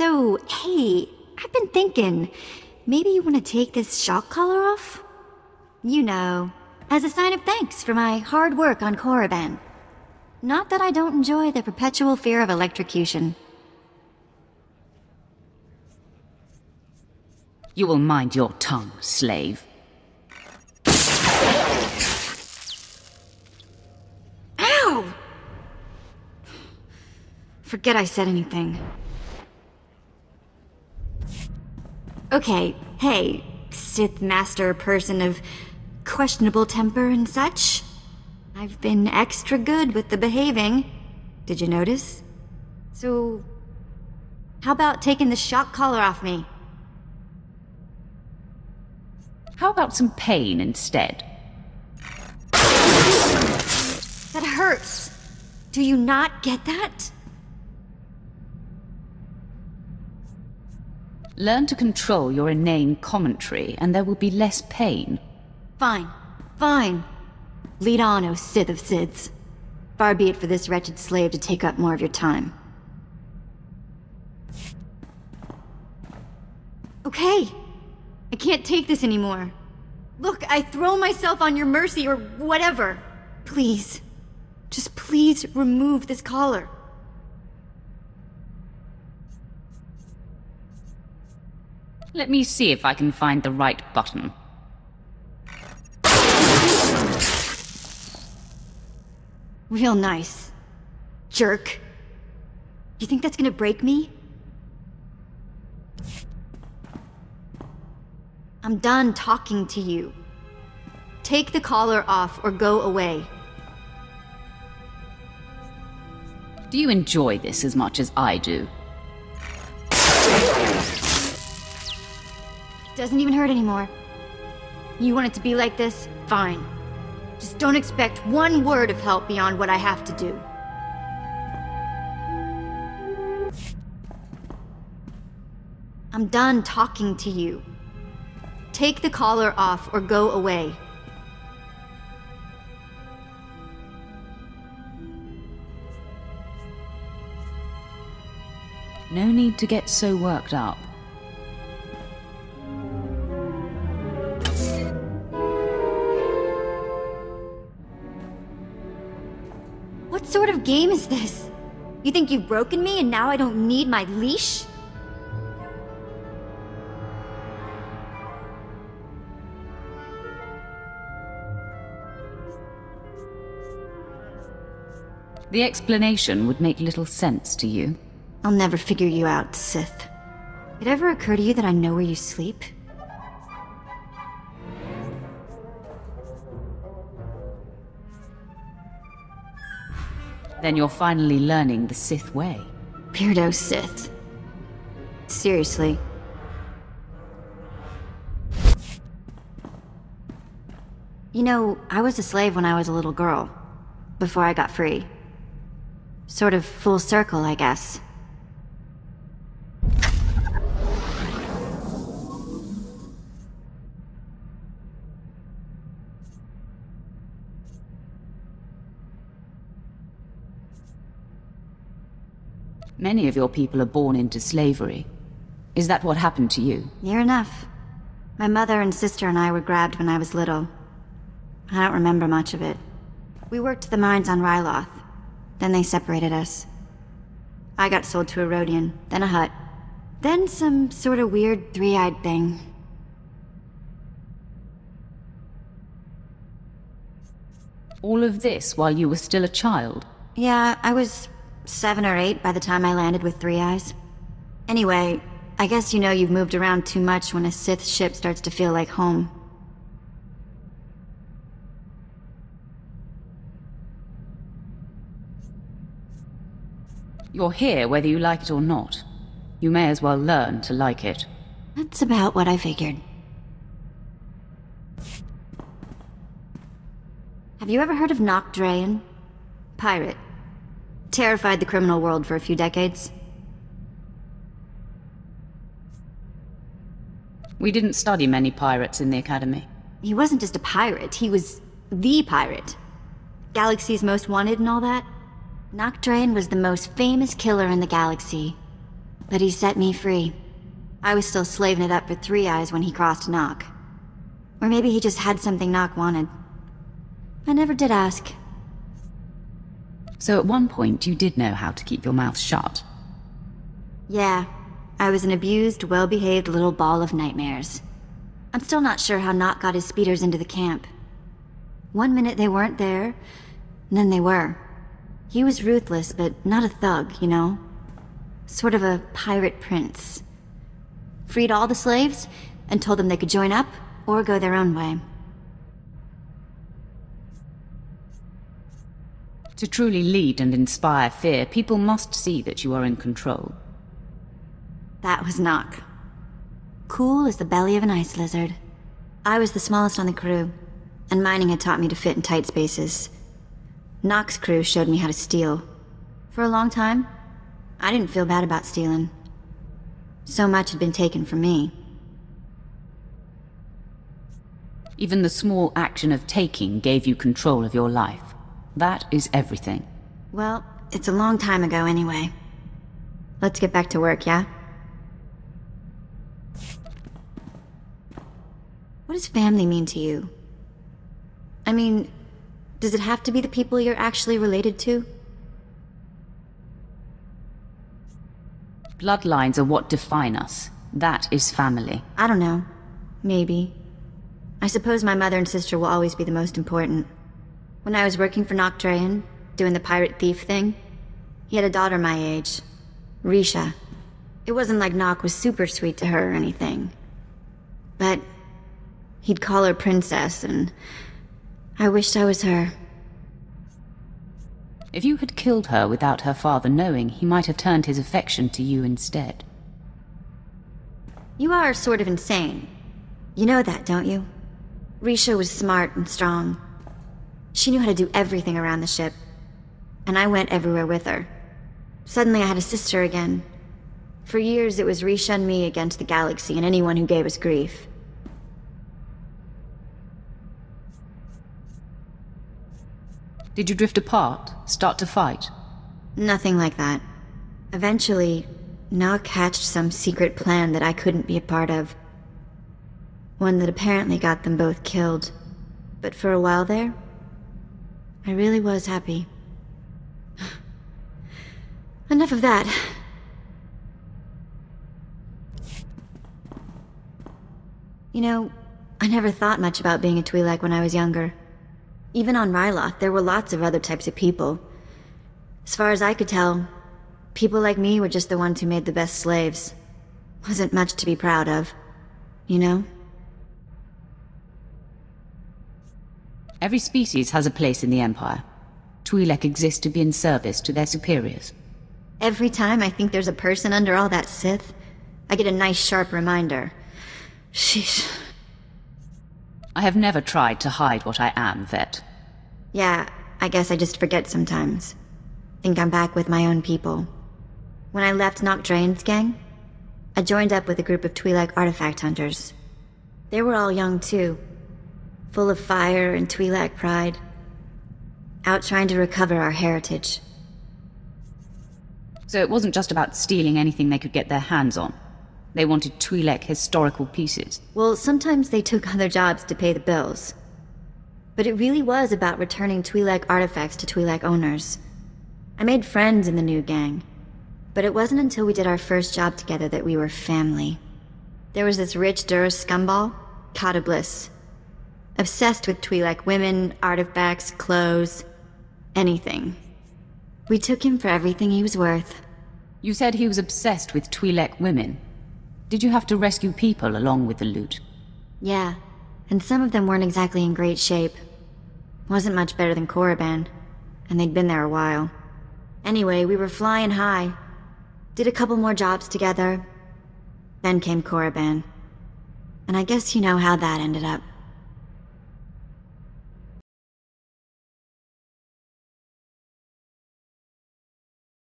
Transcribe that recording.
So, hey, I've been thinking, maybe you want to take this shock collar off? You know, as a sign of thanks for my hard work on Korriban. Not that I don't enjoy the perpetual fear of electrocution. You will mind your tongue, slave. Ow! Forget I said anything. Okay, hey, Sith master person of questionable temper and such. I've been extra good with the behaving. Did you notice? So, how about taking the shock collar off me? How about some pain instead? That hurts. Do you not get that? Learn to control your inane commentary, and there will be less pain. Fine. Fine. Lead on, O Sith of Siths. Far be it for this wretched slave to take up more of your time. Okay. I can't take this anymore. Look, I throw myself on your mercy or whatever. Please. Just please remove this collar. Let me see if I can find the right button. Real nice. Jerk. You think that's gonna break me? I'm done talking to you. Take the collar off or go away. Do you enjoy this as much as I do? Doesn't even hurt anymore. You want it to be like this? Fine. Just don't expect one word of help beyond what I have to do. I'm done talking to you. Take the collar off or go away. No need to get so worked up. What sort of game is this? You think you've broken me and now I don't need my leash? The explanation would make little sense to you. I'll never figure you out, Sith. Did it ever occur to you that I know where you sleep? Then you're finally learning the Sith way. Weirdo Sith. Seriously. You know, I was a slave when I was a little girl, before I got free. Sort of full circle, I guess. Many of your people are born into slavery. Is that what happened to you? Near enough. My mother and sister and I were grabbed when I was little. I don't remember much of it. We worked the mines on Ryloth. Then they separated us. I got sold to a Rodian, then a hut. Then some sort of weird three-eyed thing. All of this while you were still a child? Yeah, I was 7 or 8 by the time I landed with 3 eyes. Anyway, I guess you know you've moved around too much when a Sith ship starts to feel like home. You're here whether you like it or not. You may as well learn to like it. That's about what I figured. Have you ever heard of Nok Drayen? Pirate. Terrified the criminal world for a few decades. We didn't study many pirates in the academy. He wasn't just a pirate, he was the pirate. Galaxy's most wanted and all that. Nok Drayen was the most famous killer in the galaxy. But he set me free. I was still slaving it up for Three Eyes when he crossed Nok. Or maybe he just had something Nok wanted. I never did ask. So at one point you did know how to keep your mouth shut? Yeah. I was an abused, well-behaved little ball of nightmares. I'm still not sure how Nok got his speeders into the camp. One minute they weren't there, and then they were. He was ruthless, but not a thug, you know? Sort of a pirate prince. Freed all the slaves, and told them they could join up, or go their own way. To truly lead and inspire fear, people must see that you are in control. That was Nok. Cool as the belly of an ice lizard. I was the smallest on the crew, and mining had taught me to fit in tight spaces. Nok's crew showed me how to steal. For a long time, I didn't feel bad about stealing. So much had been taken from me. Even the small action of taking gave you control of your life. That is everything. Well, it's a long time ago anyway. Let's get back to work, yeah? What does family mean to you? I mean, does it have to be the people you're actually related to? Bloodlines are what define us. That is family. I don't know. Maybe. I suppose my mother and sister will always be the most important. When I was working for Nok Drayen, doing the pirate thief thing, he had a daughter my age, Risha. It wasn't like Nok was super sweet to her or anything. But he'd call her princess, and I wished I was her. If you had killed her without her father knowing, he might have turned his affection to you instead. You are sort of insane. You know that, don't you? Risha was smart and strong. She knew how to do everything around the ship, and I went everywhere with her. Suddenly I had a sister again. For years it was Risha and me against the galaxy and anyone who gave us grief. Did you drift apart? Start to fight? Nothing like that. Eventually, Nok hatched some secret plan that I couldn't be a part of. One that apparently got them both killed. But for a while there, I really was happy. Enough of that. You know, I never thought much about being a Twi'lek when I was younger. Even on Ryloth, there were lots of other types of people. As far as I could tell, people like me were just the ones who made the best slaves. Wasn't much to be proud of, you know? Every species has a place in the Empire. Twi'lek exist to be in service to their superiors. Every time I think there's a person under all that Sith, I get a nice sharp reminder. Sheesh. I have never tried to hide what I am, Vet. Yeah, I guess I just forget sometimes. Think I'm back with my own people. When I left Nok Drayen's gang, I joined up with a group of Twi'lek artifact hunters. They were all young too. Full of fire and Twi'lek pride, out trying to recover our heritage. So it wasn't just about stealing anything they could get their hands on. They wanted Twi'lek historical pieces. Well, sometimes they took other jobs to pay the bills. But it really was about returning Twi'lek artifacts to Twi'lek owners. I made friends in the new gang, but it wasn't until we did our first job together that we were family. There was this rich Duros scumball, Cadablis. Obsessed with Twi'lek women, artifacts, clothes, anything. We took him for everything he was worth. You said he was obsessed with Twi'lek women. Did you have to rescue people along with the loot? Yeah, and some of them weren't exactly in great shape. Wasn't much better than Korriban, and they'd been there a while. Anyway, we were flying high. Did a couple more jobs together. Then came Korriban. And I guess you know how that ended up.